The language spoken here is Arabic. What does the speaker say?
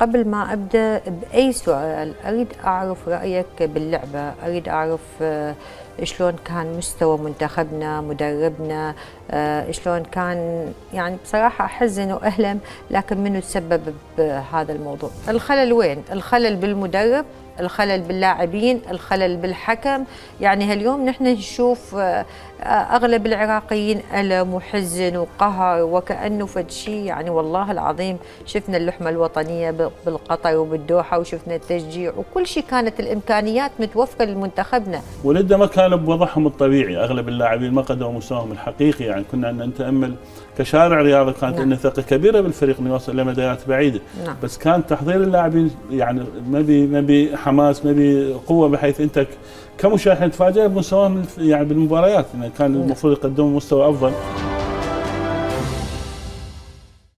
قبل ما أبدأ بأي سؤال أريد أعرف رأيك باللعبة، أريد أعرف شلون كان مستوى منتخبنا، مدربنا، شلون كان. يعني بصراحة أحزن وأهلم، لكن منو تسبب بهذا الموضوع؟ الخلل وين؟ الخلل بالمدرب، الخلل باللاعبين، الخلل بالحكم. يعني هاليوم نحن نشوف أغلب العراقيين ألم وحزن وقهر وكأنه فد شيء. يعني والله العظيم شفنا اللحمة الوطنية بالقطر وبالدوحة، وشفنا التشجيع وكل شيء، كانت الإمكانيات متوفرة لمنتخبنا، ولده ما كانوا بوضعهم الطبيعي. أغلب اللاعبين ما قدموا مستواهم الحقيقي. يعني كنا نتأمل كشارع رياضة كانت لنا ثقة كبيرة بالفريق إنه يوصل لمدايات بعيدة، بس كان تحضير اللاعبين يعني ما بي حماس، ما بي قوة، بحيث أنت كمشاهد تتفاجئ بمستواهم يعني بالمباريات. يعني كان المفروض يقدموا مستوى أفضل.